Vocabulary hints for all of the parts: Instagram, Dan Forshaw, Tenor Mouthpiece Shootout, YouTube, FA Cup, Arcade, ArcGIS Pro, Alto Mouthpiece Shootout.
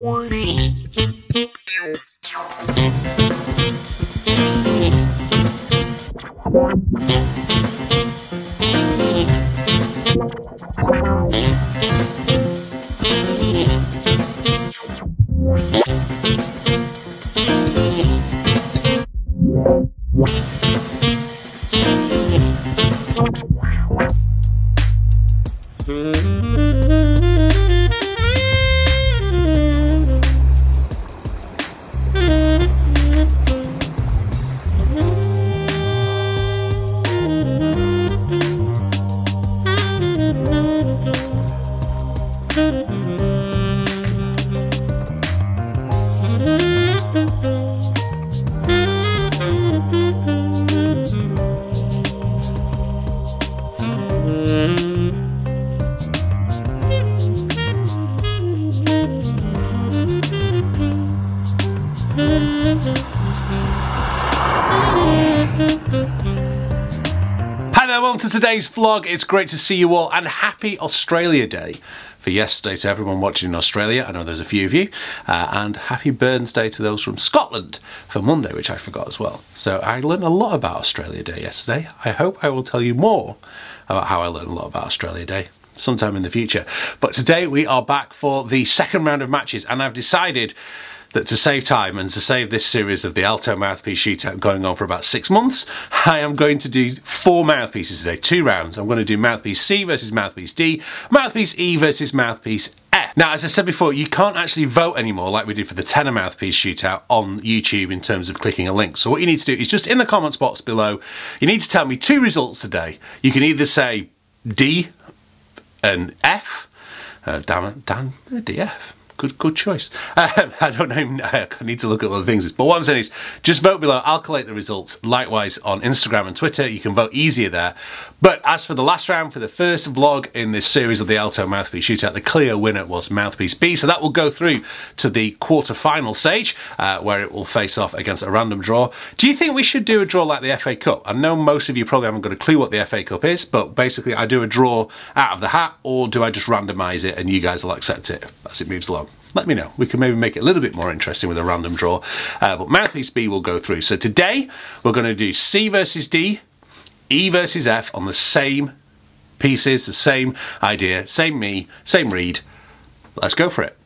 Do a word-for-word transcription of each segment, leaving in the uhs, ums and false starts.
Hi there, welcome to today's vlog. It's great to see you all and happy Australia Day for yesterday to everyone watching in Australia. I know there's a few of you. Uh, and happy Burns Day to those from Scotland for Monday, which I forgot as well. So I learned a lot about Australia Day yesterday. I hope I will tell you more about how I learned a lot about Australia Day sometime in the future. But today we are back for the second round of matches and I've decided that to save time and to save this series of the Alto Mouthpiece Shootout going on for about six months, I am going to do four mouthpieces today, two rounds. I'm going to do Mouthpiece C versus Mouthpiece D, Mouthpiece E versus Mouthpiece F. Now, as I said before, you can't actually vote anymore like we did for the Tenor Mouthpiece Shootout on YouTube in terms of clicking a link. So what you need to do is just in the comments box below, you need to tell me two results today. You can either say D and F, uh, Dan, Dan, D F. Good, good choice. Um, I don't know, I need to look at other things. But what I'm saying is, just vote below, I'll collate the results. Likewise on Instagram and Twitter, you can vote easier there. But as for the last round, for the first vlog in this series of the Alto Mouthpiece Shootout, the clear winner was Mouthpiece B. So that will go through to the quarter-final stage, uh, where it will face off against a random draw. Do you think we should do a draw like the F A Cup? I know most of you probably haven't got a clue what the F A Cup is, but basically I do a draw out of the hat, or do I just randomise it and you guys will accept it as it moves along? Let me know. We can maybe make it a little bit more interesting with a random draw. Uh, but Mouthpiece B will go through. So today we're going to do C versus D, E versus F on the same pieces, the same idea, same me, same read. Let's go for it.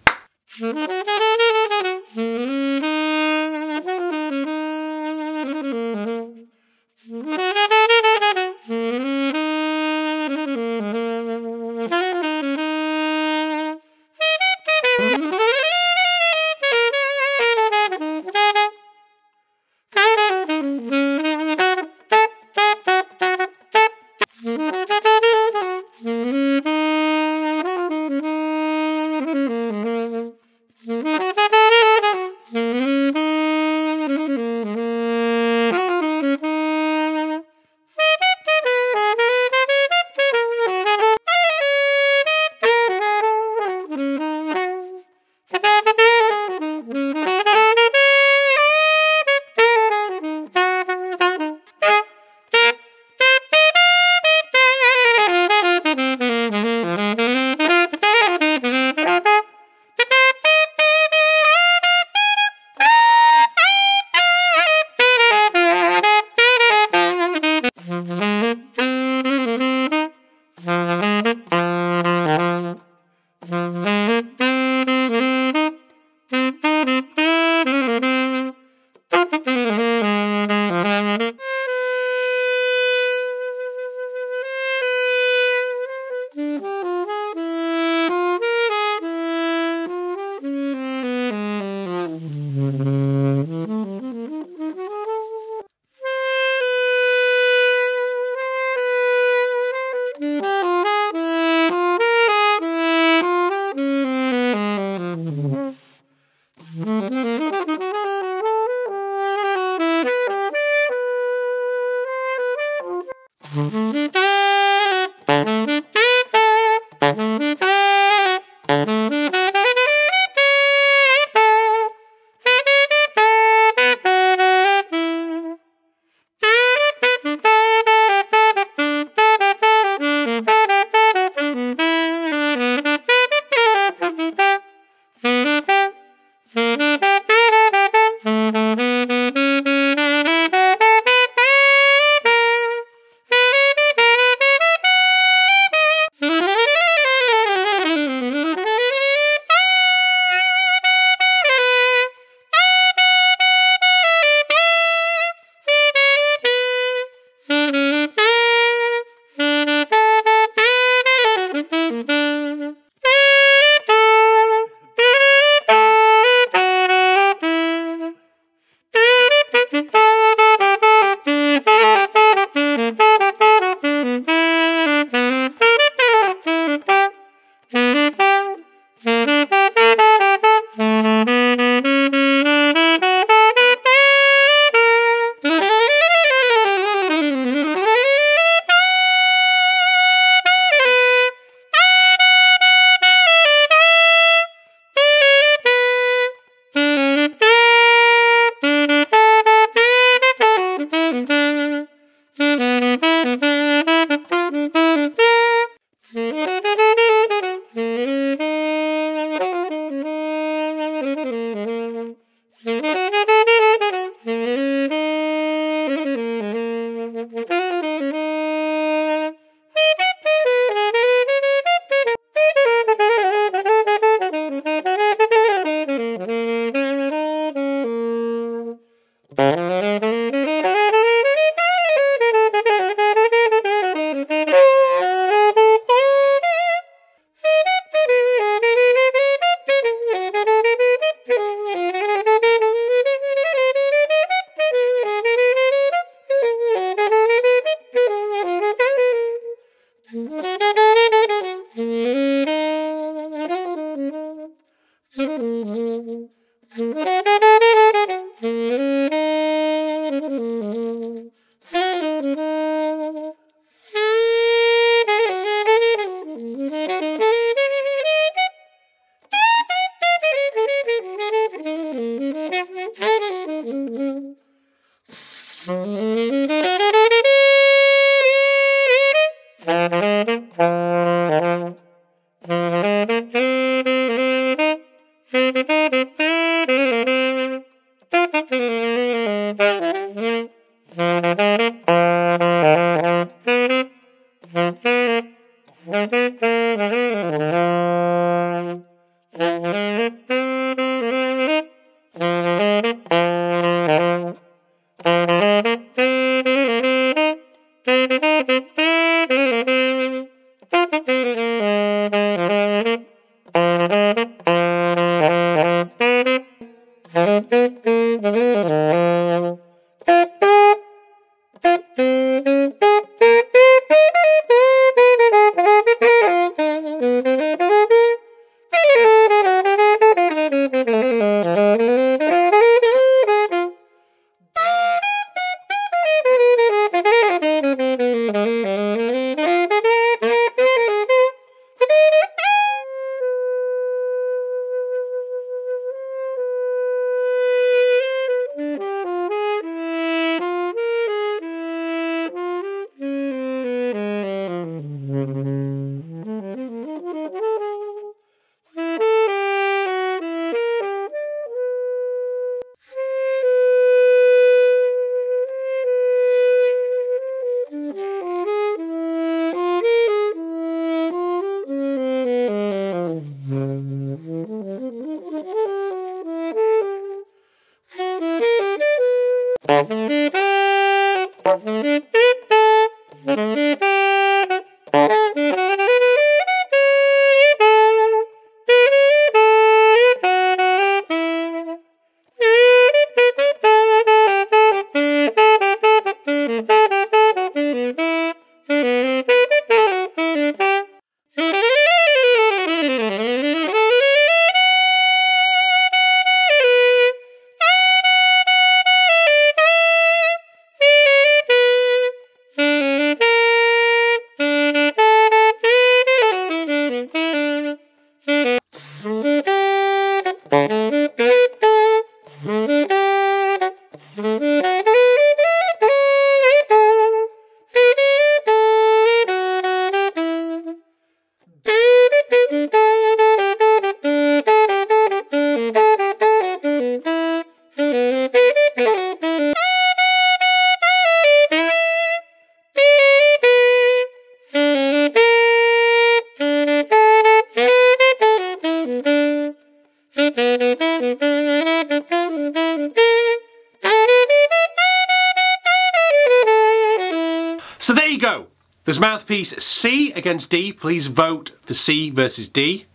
So there you go. There's mouthpiece C against D. Please vote for C versus D.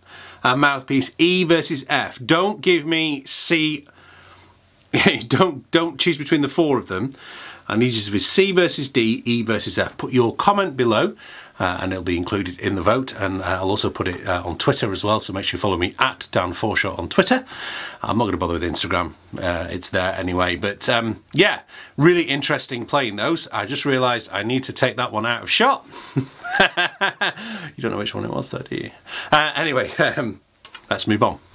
And mouthpiece E versus F. Don't give me C. don't don't choose between the four of them. I need you to be C versus D, E versus F. Put your comment below, uh, and it'll be included in the vote. And uh, I'll also put it uh, on Twitter as well. So make sure you follow me at Dan Forshaw on Twitter. I'm not going to bother with Instagram. Uh, it's there anyway. But um, yeah, really interesting playing those. I just realised I need to take that one out of shot. You don't know which one it was, though, do you? Uh, anyway, um, let's move on.